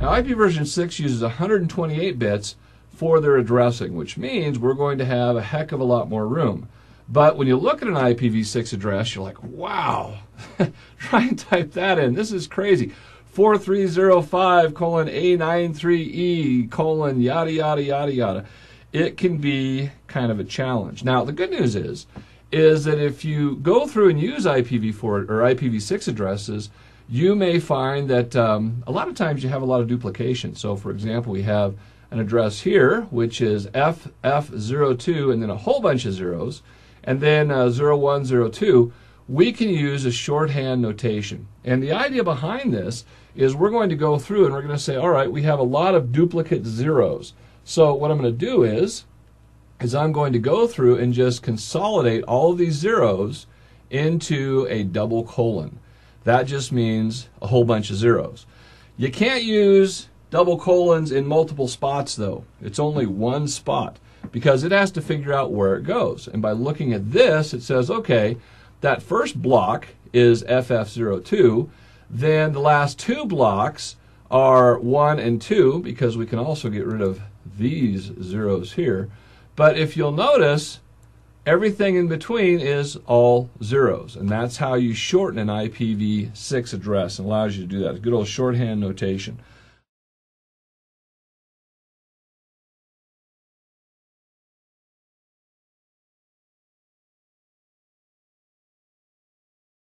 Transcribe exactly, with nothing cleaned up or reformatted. I P version six uses one hundred twenty-eight bits for their addressing, which means we're going to have a heck of a lot more room. But when you look at an I P v six address, you're like, wow, try and type that in. This is crazy. four three zero five colon A nine three E colon yada, yada, yada, yada. It can be kind of a challenge. Now, the good news is, is that if you go through and use I P v four or I P v six addresses, you may find that um, a lot of times you have a lot of duplication. So, for example, we have an address here, which is F F zero two, and then a whole bunch of zeros, and then uh, zero one zero two. We can use a shorthand notation. And the idea behind this is we're going to go through and we're going to say, all right, we have a lot of duplicate zeros. So what I'm going to do is, is I'm going to go through and just consolidate all of these zeros into a double colon. That just means a whole bunch of zeros. You can't use double colons in multiple spots, though. It's only one spot because it has to figure out where it goes. And by looking at this, it says, okay, that first block is F F zero two. Then the last two blocks are one and two, because we can also get rid of these zeros here. But if you'll notice, everything in between is all zeros, and that's how you shorten an I P v six address and allows you to do that. Good old shorthand notation.